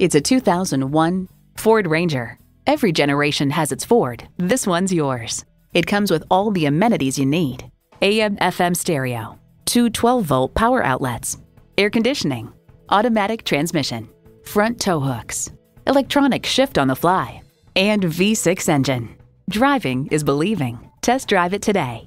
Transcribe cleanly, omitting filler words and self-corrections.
It's a 2001 Ford Ranger. Every generation has its Ford. This one's yours. It comes with all the amenities you need. AM/FM stereo, two 12-volt power outlets, air conditioning, automatic transmission, front tow hooks, electronic shift on the fly, and V6 engine. Driving is believing. Test drive it today.